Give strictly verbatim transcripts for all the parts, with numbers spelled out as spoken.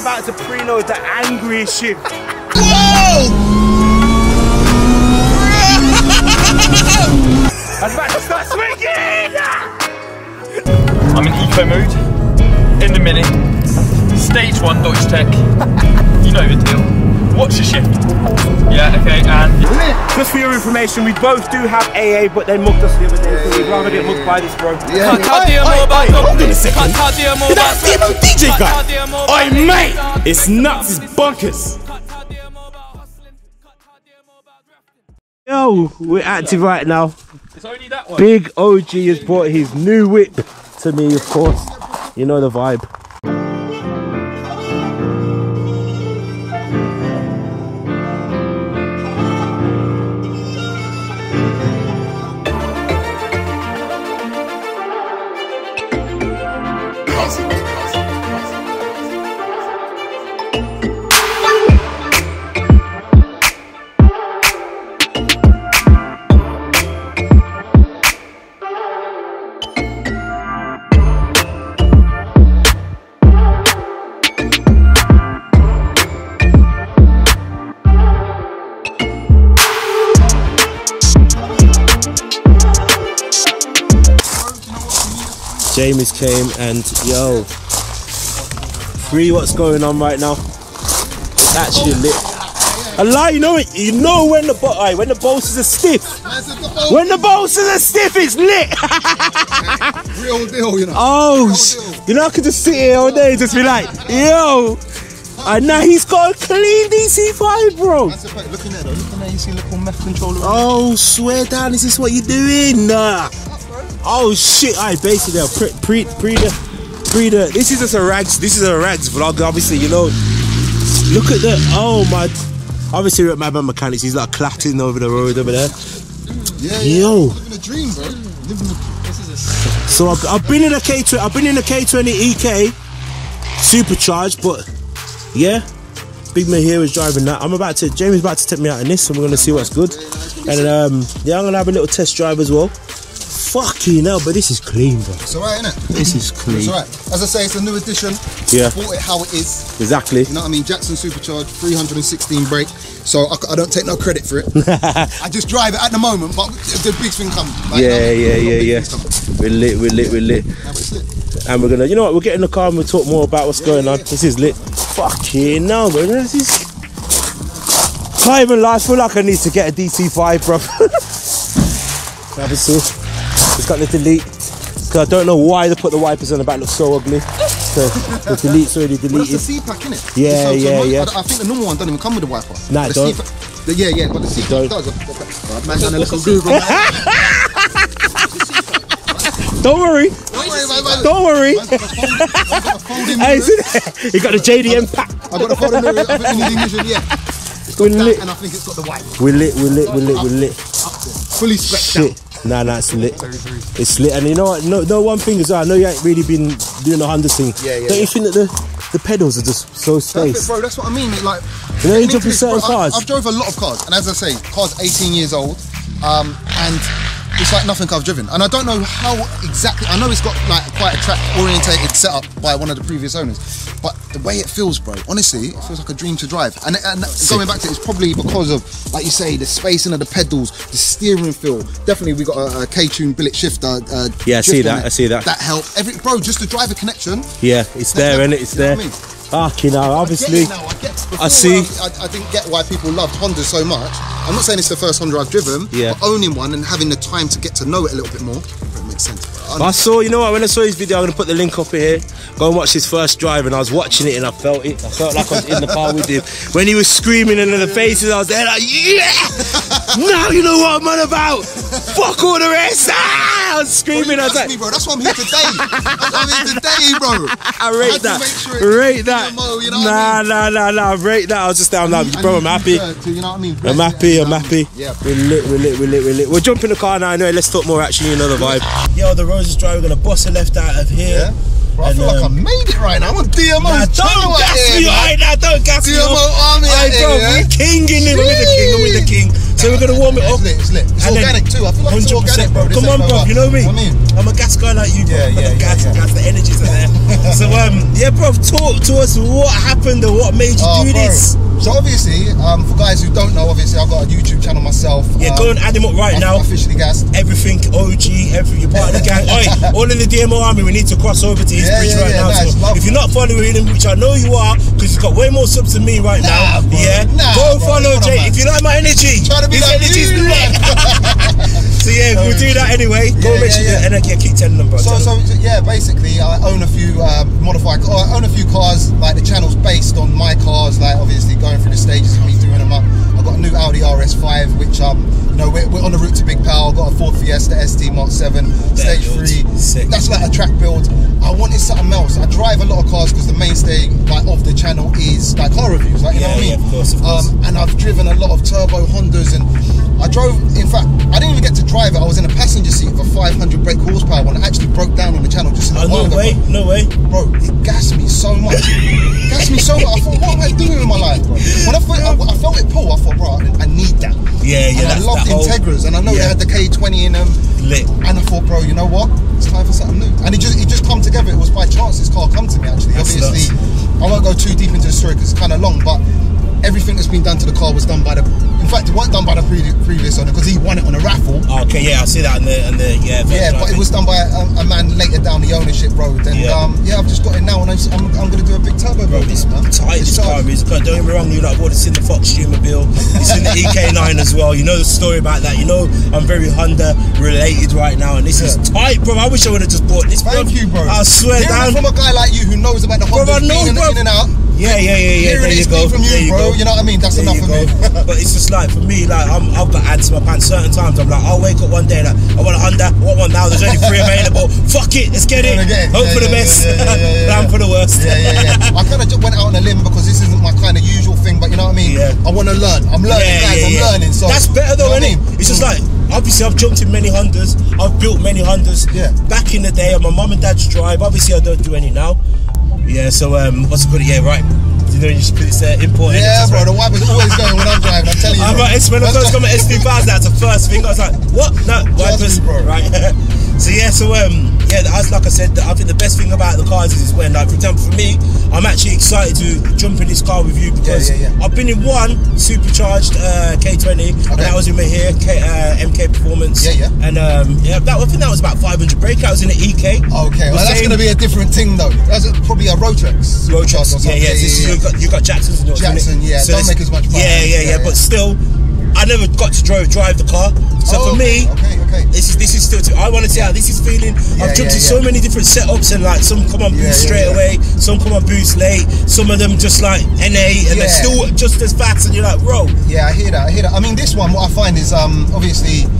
about to preload the angriest ship. I'm about to start swinging! I'm in eco mood, in the mini, stage one Deutsche Tech, you know the deal, watch the ship. Yeah, okay, and... Just for your information, we both do have A A, but they mugged us the other day, so we'd rather get mugged by this bro. Yeah. Can't tell D M O about something. Can't that D M O D J guy? Oi mate, it's nuts, it's bonkers. Yo, we're active right now. It's only that one. Big O G has brought his new whip to me, of course. You know the vibe. James came and yo, really what's going on right now? That's your lip. A lie, you know it. You know when the bo right, when the bolsters are stiff. When the bolsters are stiff, it's lit. Real deal, you know. Oh, you know I could just sit here all day and just be like, yo. And now he's got a clean D C five, bro. Look in there, though. Look in there. You see little meth controller. Oh, swear down. Is this what you're doing? Nah. Oh shit, I right, basically pre pre pre the pre the this is just a rags this is a rags vlog, obviously, you know. Look at the oh my obviously we're at Madman Mechanics, he's like clatting over the road over there. Yeah, yeah. Yo. Living a dream, bro. Living a, this is a... So I've, I've been in a K twenty I've been in a K twenty E K supercharged, but yeah. Big man here is driving that. I'm about to Jamie's about to take me out in this and we're gonna see what's good. And um yeah, I'm gonna have a little test drive as well. Fucking hell, but this is clean, bro. It's alright, innit? This is clean. It's alright. As I say, it's a new edition. Yeah. Bought it how it is. Exactly. You know what I mean? Jackson supercharged, three hundred sixteen brake. So I, I don't take no credit for it. I just drive it at the moment, but the big thing comes. Like, yeah, no, yeah, no, yeah, yeah. We're lit, we're lit, we're lit. And we're lit. And we're gonna, you know what? We'll get in the car and we'll talk more about what's yeah, going yeah, on. Yeah. This is lit. Fucking hell, bro. This is. Can't even lie. I feel like I need to get a D C five, bro. Have a suit. It's got the delete because I don't know why they put the wipers on the back, looks so ugly. So the delete's already deleted. It's the C pack, innit? Yeah, so, yeah, so yeah. I, I think the normal one doesn't even come with the wiper. Nah, it don't. The, yeah, yeah, but the C pack does. Man's on a little Google. Don't worry. Don't worry. Hey, you got the J D M pack. I got the folding area. I think in the English, yeah. We're lit. And I think it's got the wiper. We're lit. We're lit. We're lit. We're lit. Fully stretched out. Nah, nah, it's lit. It's lit, and you know what? No, no. One thing is, I know you ain't really been doing the Honda thing. Yeah, yeah. Don't you think that the the pedals are just so spaced? Bro, that's what I mean. It, like, you know, you jump in certain cars. I've drove a lot of cars, and as I say, cars eighteen years old, um, and it's like nothing I've driven. And I don't know how exactly. I know it's got like quite a track orientated setup by one of the previous owners, but the way it feels, bro, honestly, it feels like a dream to drive. And, and going back to it, it's probably because of, like you say, the spacing of the pedals, the steering feel. Definitely, we got a, a K-tune billet shifter. Uh, yeah, I see that. I see that. That helped. Every, bro, just the driver connection. Yeah, it's there, innit? It's there. Fucking hell, obviously. I get it now. I get it. Before, I see. I, I didn't get why people loved Honda so much. I'm not saying it's the first Honda I've driven, yeah. But owning one and having the time to get to know it a little bit more, it makes sense. I saw, you know what, when I saw his video, I'm going to put the link up here, go and watch his first drive, and I was watching it and I felt it, I felt like I was in the car with him. When he was screaming in the faces, I was there like, yeah, now you know what I'm on about, fuck all the rest, ah! I was screaming, I was like. Me, bro. That's why I'm here today, that's why I'm here today, bro. I rate I that, sure rate that, demo, you know nah, I mean? nah, nah, nah, rate that, I was just down there, like, bro, I'm happy, to, you know what I mean? I'm happy, I'm happy, yeah. We're lit, we're lit, we're lit, we're lit, we'll jump in the car now, anyway, let's talk more actually, another vibe. Yo, the road is dry, we're gonna bust a left out of here. Yeah. Bro, I and, feel um, like I made it right now. I'm on D M O. Nah, don't gas me right now, don't gas me. D M O army, bro. We're kinging it. I'm the king, I'm the king. So we're going to warm it up. It's lit, it's lit. It's organic too. I feel like it's organic, bro. Come on, bro. You know me. I'm a gas guy like you, bro. Yeah, yeah, gas, gas. The energies are there. So um, yeah, bro. Talk to us. What happened and what made you do this? So obviously, um, for guys who don't know, obviously I've got a YouTube channel myself. Yeah, go and add him up right now. Officially Gas. Everything O G. Every you're part of the gang. All in the D M O army. We need to cross over to his bridge right now. If you're not following him, which I know you are, because he's got way more subs than me right now. Yeah. Go follow Jay. If you like my energy. Be like you, so yeah, so, we'll do that anyway. Go yeah, make sure yeah, yeah. and I keep telling them, bro. So, so yeah, basically, I own a few um, modified. Or I own a few cars. Like the channel's based on my cars. Like obviously going through the stages of me doing them up. I've got a new Audi R S five, which um, you know, we're, we're on the route to big power. I've got a Ford Fiesta S T Mark seven, stage three. Sick. That's like a track build. I wanted something else. I drive a lot of cars because the mainstay like of the channel is like car reviews. Like you yeah, know what yeah, I mean? Of course, of course. Um, and I've driven a lot of turbo Hondas. And I drove, in fact, I didn't even get to drive it. I was in a passenger seat of a five hundred brake horsepower one. I actually broke down on the channel just in a while ago. No way, no way. Bro, it gassed me so much. It gassed me so much. I thought, what am I doing with my life, bro? When I felt, I, I felt it pull, I thought, bro, I need that. Yeah, yeah. And I loved Integras, and I know yeah. they had the K twenty in them. Lit. And I thought, bro, you know what? It's time for something new. And it just, it just come together. It was by chance this car come to me, actually. That's obviously, nuts. I won't go too deep into the story because it's kind of long, but everything that's been done to the car was done by the, in fact it wasn't done by the pre previous owner because he won it on a raffle. Okay, yeah, I see that in the, in the yeah. Yeah, but it was done by a, a man later down the ownership road, and yeah, um, yeah I've just got it now, and I'm, just, I'm, I'm going to do a big turbo bro, build, this man. Tight, this car is, don't get me wrong, you like, well, it's in the Fox Humor Bill, it's in the E K nine as well, you know the story about that, you know I'm very Honda related right now, and this yeah. is tight, bro. I wish I would have just bought this. Thank bro. you, bro. I swear down. From a guy like you who knows about the Honda in, in and out. Yeah, yeah, yeah, yeah. There you go. From you, there you bro. go. You know what I mean? That's there enough for me. But it's just like for me, like I'm, I've got ads in my pants. Certain times, I'm like, I'll wake up one day, like I want a Honda, I want one now. There's only three available. Fuck it, let's get it. Get it. Hope yeah, for yeah, the best, yeah, yeah, yeah, yeah. plan for the worst. Yeah, yeah, yeah. I kind of just went out on a limb because this isn't my kind of usual thing. But you know what I mean? Yeah. I want to learn. I'm learning, yeah, guys. Yeah, I'm yeah. learning. So that's better though, you know isn't I mean? It? It's just like, obviously I've jumped in many Hondas. I've built many Hondas. Yeah. Back in the day, on my mum and dad's drive. Obviously, I don't do any now. Yeah, so um, what's it called? Yeah, right. You know, you should put this uh, import. Yeah, bro, right. The wiper's always going when I'm driving. I'm telling you. I'm right, it's when I first got my S two thousand, that's the first thing I was like, what? No, wipers, bro. Right. So yeah, so um, yeah, as like I said, I think the best thing about the cars is when, like, for example, for me, I'm actually excited to jump in this car with you because yeah, yeah, yeah. I've been in one supercharged uh, K twenty, okay. and that was in my here K, uh, M K Performance. Yeah, yeah. And um, yeah, that I think that was about five hundred breakouts in the E K. Okay, well that's going to be a different thing though. That's a, probably a Rotrex. Rotrex. Yeah, yeah. yeah, this yeah, is, yeah. You've got, you got Jackson's and yours, Jackson, yeah. So don't make as much fun. Yeah, yeah, yeah, yeah, but still, I never got to drive, drive the car. So oh, for me, okay, okay. This is this is still. Too, I want to see how this is feeling. Yeah, I've jumped yeah, in yeah. so many different setups, and like some come on yeah, boost yeah, straight yeah. away, some come on boost late, some of them just like N A, and yeah. they're still just as fast. And you're like, bro. Yeah, I hear that. I hear that. I mean, this one, what I find is um obviously.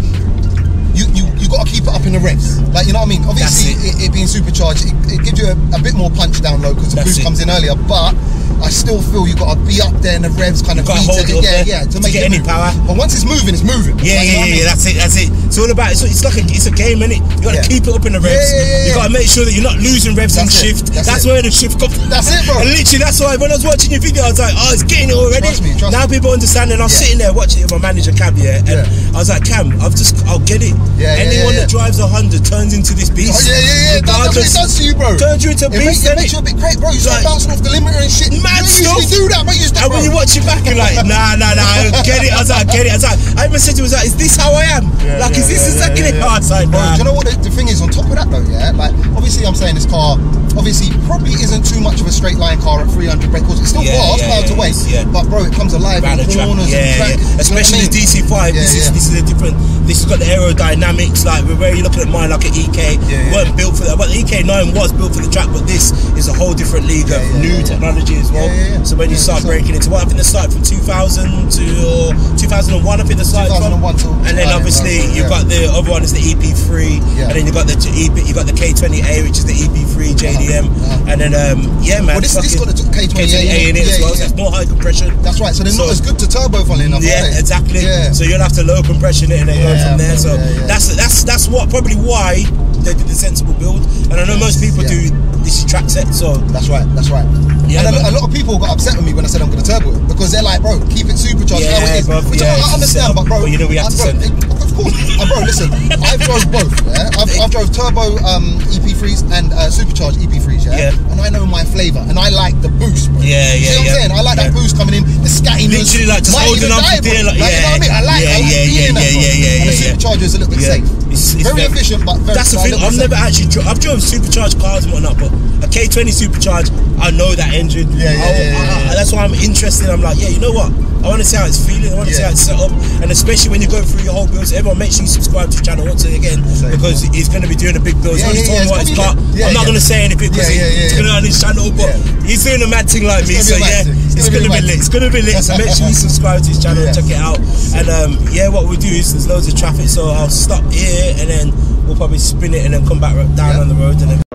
You, you, you got to keep it up in the revs, like you know what I mean. Obviously, it. It, it being supercharged, it, it gives you a, a bit more punch down low because the boost comes in earlier. But I still feel you got to be up there in the revs, kind of hold it, it yeah, yeah, to, to make get it any move. power. But once it's moving, it's moving. Yeah, like, yeah, you know yeah, I mean? yeah, that's it, that's it. It's all about. It's, it's like a, it's a game, innit? You got to yeah. keep it up in the revs. Yeah, yeah, yeah, you got to make sure that you're not losing revs on shift. That's, that's where the shift comes. That's it, bro. And literally, that's why when I was watching your video, I was like, oh, it's getting it already. Trust me, trust now me. People understand, and I was yeah. sitting there watching it with my manager Cam, yeah, and yeah. I was like, Cam, I've just, I'll get it. Yeah, Anyone yeah, yeah. that drives a Honda turns into this beast. Oh, yeah, yeah, yeah. That's what it does to you, bro. Turns you into a beast. It makes you a bit great, bro. You start like, bouncing off the limiter and shit. Mad stuff. You do that, mate. You do that, and when you watch it back, you're like, nah, nah, nah. I don't get it. I was like, I get it. I was like, I even said to him, like, is this how I am? Yeah, like, yeah, is this yeah, exactly yeah, yeah. hard side, bro? Do you know what the, the thing is on top of that, though? Yeah, like, obviously, I'm saying this car, obviously, probably isn't too much of a straight line car at three hundred brake horsepower. It's still yeah, fast, yeah, miles yeah, away. Yeah. But, bro, it comes alive in corners and track. Especially the D C five. This is a different, this has got the aerodynamic. Like we're really looking at mine like an E K, yeah, yeah. weren't built for that. But the E K nine was built for the track, but this is a whole different league of yeah, yeah, new yeah, yeah. technology as well. Yeah, yeah, yeah. So when yeah, you start so breaking into what I think they started from two thousand to or two thousand one, I think they started from. And then obviously yeah. you've got the other one is the E P three, yeah. and then you got the you got the K twenty A, which is the E P three J D M, uh-huh. and then um, yeah, man. Well, this this got a K twenty A in it yeah, as well. Yeah. So it's more high compression. That's right. So they're not so, as good to turbo, funnily enough. Yeah, exactly. Yeah. So you'll have to low compression it and then yeah, go from there. So that's that's that's that's what probably why they did the sensible build. And I know most people yeah. do this track set, so that's right, that's right. Yeah, and a, a lot of people got upset with me when I said I'm going to turbo it, because they're like, bro, keep it supercharged. Yeah, how it is. Bro, which yeah, I, I understand, but bro, well, you know we have I, to bro, send. Of course, uh, bro. Listen, I've drove both. Yeah, I've, I've drove turbo um, E P threes and uh, supercharged E P threes. Yeah? yeah, and I know my flavour, and I like the boost. Bro. Yeah, yeah, See what yeah. I'm saying? I like yeah. that boost coming in, the scattiness. Literally, like just holding up the deal. Like, yeah, you know what I mean? I like, yeah, I like yeah, feeling yeah, that. Yeah, yeah, yeah, and the supercharger is a little bit yeah. safe. It's, it's very, very efficient, but very that's the thing. I've never actually dro I've driven supercharged cars and whatnot, but a K twenty supercharged, I know that engine. Yeah, yeah, I, yeah, yeah, I, I, yeah. That's why I'm interested. I'm like, yeah, you know what? I want to see how it's feeling. I want to yeah. see how it's set up, and especially when you go through your whole build. So everyone, make sure you subscribe to the channel once again, because he's going to be doing a big build. Yeah, yeah, yeah, yeah, it's got, yeah, I'm not yeah. going to say anything because yeah, yeah, yeah, he's going on his channel, but yeah. he's doing a mad thing like it's me. So yeah, it's, it's going to be lit. It's going to be lit. So make sure you subscribe to his channel and check it out. And um, yeah, what we do is there's loads of traffic, so I'll stop here and then we'll probably spin it and then come back down yeah. on the road and then.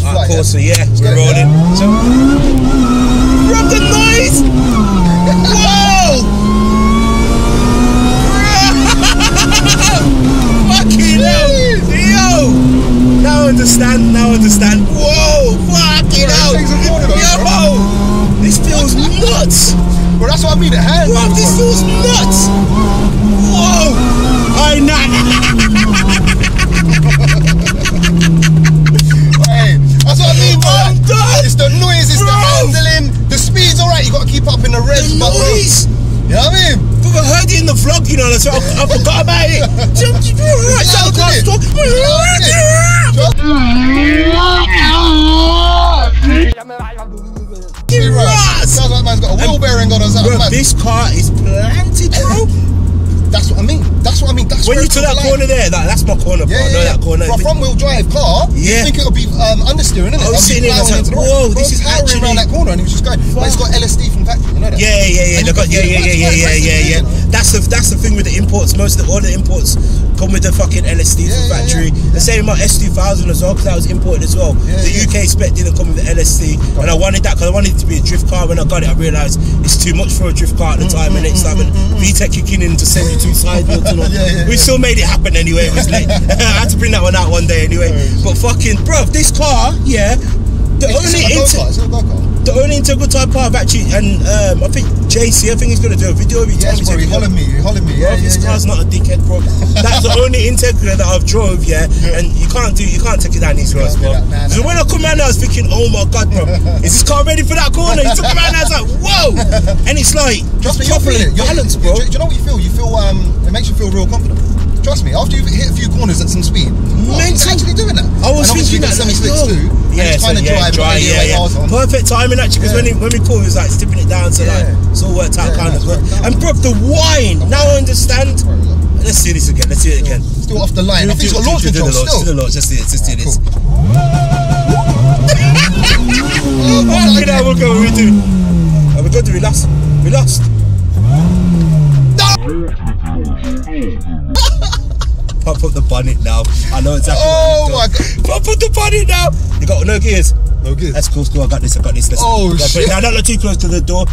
Of course, so yeah, we're rolling. So, grab the noise. Whoa! Fucking hell! Yo! Now I understand. Now I understand. Whoa! Fucking hell! Yo! This feels nuts. Well, that's what I mean. It has. Bro, this feels nuts. Whoa! I know. That's what I mean, bro. I'm done. It's the noise, it's bro. the handling, the speed's alright, you gotta keep up in the revs, but noise. You know what I mean? Bro, I heard it in the vlog, you know, so I, I forgot about it. Sounds like man's got a wheel bearing on us. Bro, this car is planted, bro. That's what I mean. That's what I mean. That's when you to that corner there, that, that's my corner, bro. Yeah, yeah, no, that corner. For a front wheel drive car, yeah. you think it'll be um, understeering, isn't it? I was sitting in and I was like, whoa, bro, this is powering actually... around that corner, and it was just going. But it's got L S D from factory, you know that? Yeah, yeah, yeah. Got, got, yeah, yeah, yeah, yeah, yeah, yeah, yeah, yeah. That's the that's the thing with the imports. Most of the, all the imports come with the fucking L S D yeah, from factory. Yeah, yeah. The same about S two thousand as well, because that was imported as well. Yeah, the yeah. U K spec didn't come with the L S D, got and I wanted that because I wanted it to be a drift car. When I got it, I realised it's too much for a drift car at the time, and it's like V TEC kicking in to send you. Two side wheels and all. Yeah, yeah, we yeah. still made it happen anyway. It was late. I had to bring that one out one day anyway. But fucking, bro, this car, yeah. The it's only inter car, car. the only integral type car I've actually, and um, I think J C, I think he's gonna do a video of it. Yes, bro, he hollered me, he hollered me. Yeah, bro, yeah, this yeah. car's not a dickhead, bro. That's the only integral that I've drove, yeah. yeah. And you can't do, you can't take it down these roads, bro. That, nah, so nah. when I come around, I was thinking, oh my god, bro, is this car ready for that corner? You took around, I was like, whoa. And it's like, just properly balanced, bro. Do you know what you feel? You feel, um, it makes you feel real confident. Trust me, after you've hit a few corners at some speed, it's actually doing that. I was thinking that, like, too, yeah, so, yeah, dry, yeah, yeah. yeah. Perfect timing actually, because yeah. when, when we called, it was like stepping it down, so yeah. like, it's all worked out, yeah, kind of. Worked out. And bro, the wine, now I understand. Let's do this again, let's do it again. Still off the line, I think it's got launch control still. Do the launch, let's do this, let's do this. Oh, look at that, we'll go, we'll do. And we're going to relax, relax. Pop up the bonnet now. I know exactly. Oh what my god! Pop up the bonnet now. You got no gears. No gears. That's cool. Cool. I got this. I got this. Let's oh go shit! Now don't look too close to the door.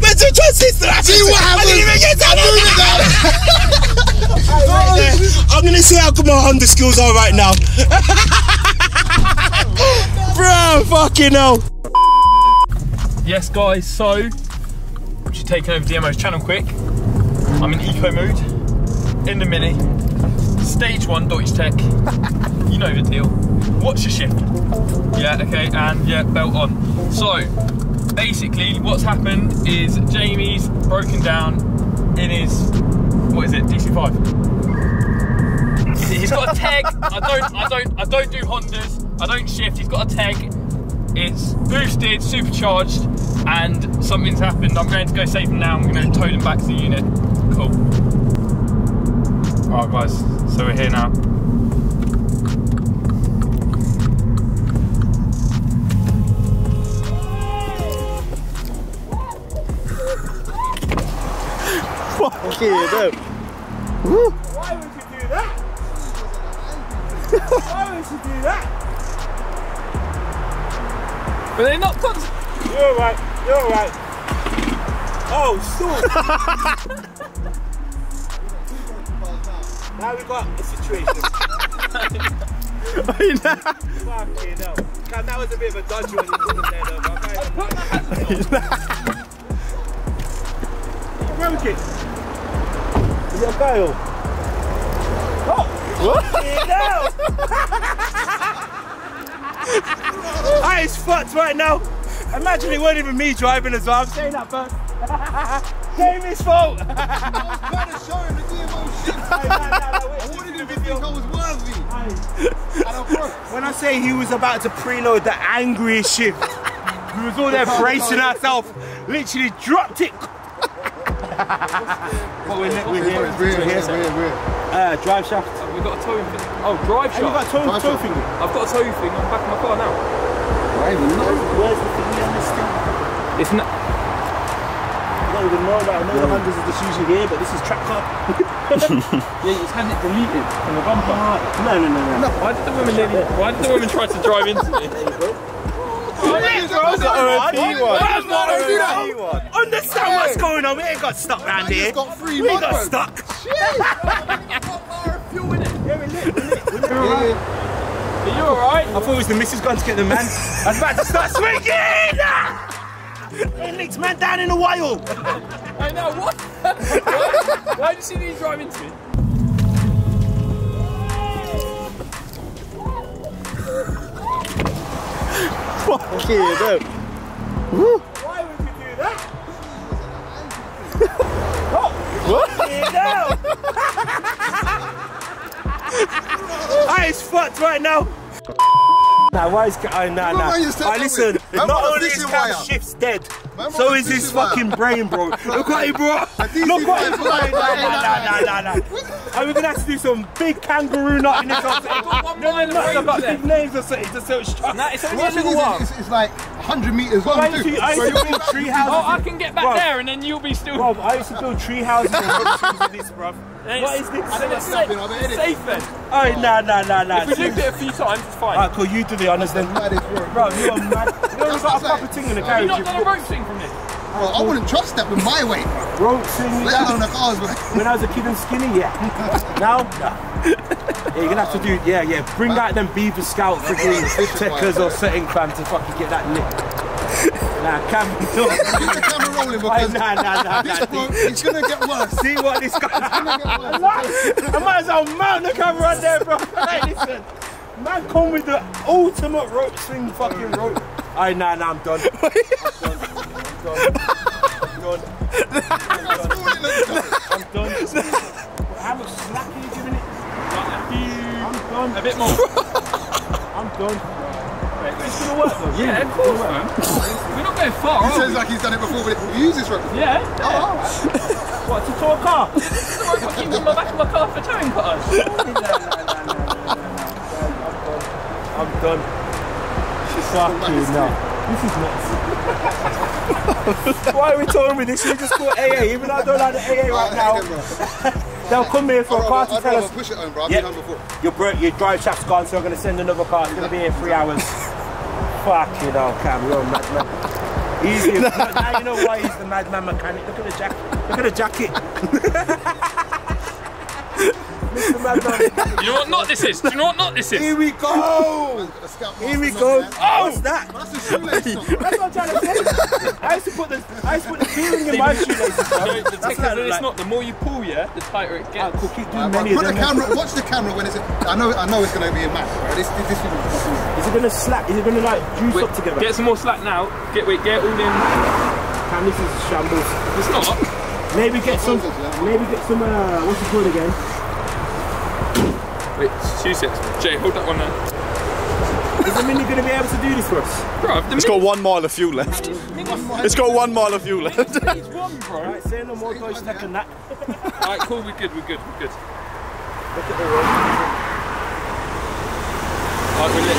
Mental transistor. See what happened? I didn't even get down. I'm, I'm gonna see how good my Honda skills are right now. Bro, fucking hell. Yes, guys. So, she's taking over D M O's channel quick. I'm in eco mood, in the Mini, stage one Deutsche Tech, you know the deal, watch your shift, yeah, okay, and yeah, belt on. So, basically what's happened is Jamie's broken down in his, what is it, D C five. He's got a tag, I don't, I don't, I don't do Hondas, I don't shift, he's got a tag, it's boosted, supercharged, and something's happened. I'm going to go save him now, I'm going to tow him back to the unit. Cool. Alright guys, so we're here now. Fuck you, dude. Why would you do that? Why would you do that? But they're not cons- You're alright, you're alright. Oh, shit. Now we got a situation. Fucking hell. That was a bit of a dodgy one you put there though, but I can't even You broke it. Is it a fail? Oh! Fucking hell! That is fucked right now. Imagine it weren't even me driving as well. I'm saying that first. Jamie's fault! I was trying to show him the D M O shit. Hey, man, nah, nah, I wouldn't even think I was worthy. When I say he was about to preload the angriest shift, we was all there bracing ourselves. Literally dropped it. But we're, we're, we're here. We're, we're, we're here. We're, we're, we're. Uh, drive shaft. Oh, we've got a toe thing. Oh, drive shaft. Hey, you've got a toe, drive toe thing. I've got a toe thing on the back of my car now. I don't even know. Where's the thing on this thing? It's not. I don't even know that. I know yeah. the hundreds is just usually here, but this is track car. Yeah, you just had it deleted from the bumper. No, no, no, no. no. Why did the woman? Really, why did the woman try to drive into me? That's not O F P one. That's not O F P one. Understand hey. what's going on? We ain't got stuck round here. Got three we got road. stuck. Jeez. Fuel in it. Yeah, we lit. We lit. We lit. Are you alright? I thought it was the missus going to get the man. I was about to start swinging! It licks man down in a while! I know, what? Why? Why did she need to drive into me? Fuck you, though. Why would you do that? Oh! What? That is fucked right now. Nah, why is I nah nah? I listen. Not only is Cam Shift's dead, so is his fucking brain, bro. Look what he brought. Look what he brought. Nah nah nah nah nah. And we're gonna have to do some big kangaroo nut in this office. No, nothing about big names or something. Just so strong. Nah, it's only a little one. It's like one hundred meters long. I used to build tree houses. Oh, I can get back there, and then you'll be still. Bro, I used to build tree houses and this, bro. What is this? I think it's safe. It's safe then. Alright, nah, nah, nah, nah. If we looked at it a few times, it's fine. Alright, cool, you do the honours then. Bro, you are mad. You know, got a proper thing in the carriage. You're not going to rope swing from this. Bro, I wouldn't trust that with my weight. Rope swing. Let alone the cars, man. When I was a kid and skinny, yeah. Now, nah. Yeah, you're going to have to do, yeah, yeah. Bring out them Beaver Scout freaking checkers or setting clam to fucking get that nick. Nah, Cam, no. Keep the camera rolling because nah, nah, nah, this nah, bro, it's going to get worse. See what this guy's going to get worse. I might as well mount the camera on there, bro. Hey, listen. Man, come with the ultimate rope swing fucking rope. Alright, nah, nah, I'm done. I'm done. I'm done. I'm done. I'm done. I'm done. How much slack are you giving it? I'm done. A bit more. I'm done. It's going to work though. Yeah, yeah, of course, man. We're not going far, He sounds like he's done it before, but he uses rope. Yeah. yeah. Oh, right. What, to tow a car? This is the rope I keep on the back of my car for towing cars. No, no, no, no, no. I'm done. Fucking no. This is nuts. Why are we towing with this? We just call A A, even though I don't like the A A right now. They'll come here for I'll a car to tell us. Push it home, bro. I've yep. been home before. Your, bro your drive shaft's gone, so I'm going to send another car. It's going to be here three hours. Fucking hell, Cam, you're a madman. Easy. No. Now you know why he's the madman mechanic. Look at the jacket. Look at the jacket. Mister Madman. You know what knot this is? Do you know what knot this is? Here we go. Here we go. Oh! What's that? Well, that's a shoelace. That's what I'm trying to say. I used to put the, I used to put the keyring in my shoelaces. No, the that's what it's like. Not. The more you pull, yeah, the tighter it gets. Cool, keep doing many put of the them. Camera, watch the camera when it's. I know, I know it's going to be a match. Right? This, this, this, this. Is it going to slack? Is it going to like juice wait, up together? Get some more slack now. Get, wait, get all in. Cam, this is shambles. It's not. Maybe get some. Maybe get some. Uh, what's it called again? Wait, it's two six. Jay, hold that one there. Is the Mini going to be able to do this for us? Bro, the it's got one mile of fuel left. It's got one mile of fuel left. It's one, bro. Alright, say no more Deutsche Tech than that. Alright, cool, we're good, we're good, we're good. Look at the road. Alright, we're lit.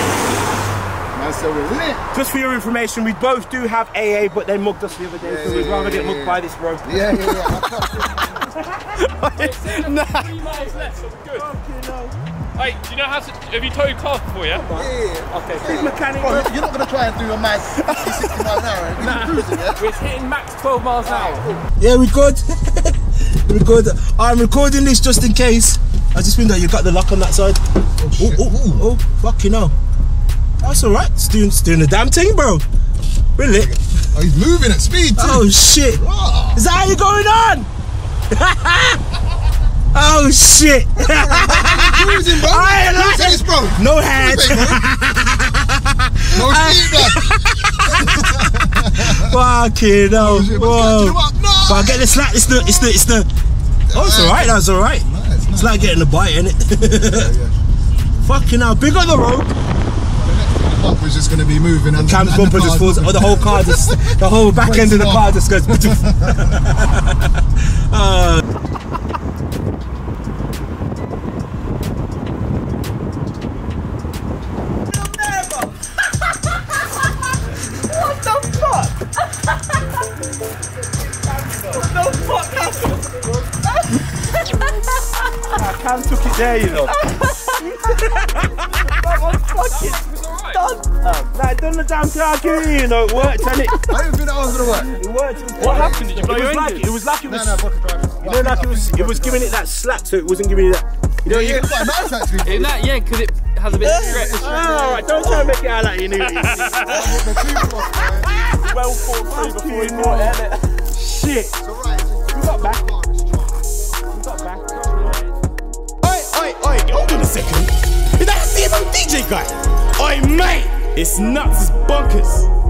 Man, so we're lit. Just for your information, we both do have A A, but they mugged us the other day, yeah, so yeah, we'd rather yeah, get mugged yeah. by this road. Yeah, yeah, yeah. It's three miles left, so we're good. Fucking hell. Hey, do you know how to, have you towed cars before, yeah? Yeah. Okay, big mechanic. Bro, you're not going to try and do a mad sixty miles an hour. We're nah. cruising, yeah? We're hitting max twelve miles an hour. Yeah, we're good. We're good. I'm recording this just in case. I just mean that you got the lock on that side. Oh, oh, oh, oh, fucking hell. That's alright. It's doing, it's doing the damn thing, bro. Really? Oh, he's moving at speed too. Oh, shit. Oh. Is that how you're going on? Oh, shit. Cruising, bro. I ain't like this, bro. No hand. No speed, bro. Fucking hell. Whoa. But I get the slack. It's the, it's the, it's the. Oh, it's alright. That's alright. Nice, nice. It's like getting a bite, innit? Yeah, yeah, yeah. Fucking hell. Big on the road. The bumper is just going to be moving. The cam's bumper just falls. Oh, the whole car just. The whole back Breaks end of the car just goes. uh, Cam took it there, you know. That was fucking right. Done. Um, nah, done the damn car, you know. It worked, innit? I didn't think that was gonna work. It worked. What, what happened? Did you blow your engine? Like, it was like it was. No, no, you know, like it was. It was giving it that slack, so it wasn't giving it that. You know, yeah, you it's quite nice actually. That, yeah, because it has a bit of stretch. Oh, don't try and make it out like you knew it. Well thought through before you bought it, innit? Shit. It's alright. We got back. We got back. Oi, hold on a second. Is that the D M O D J guy? Oi, mate! It's nuts, it's bonkers.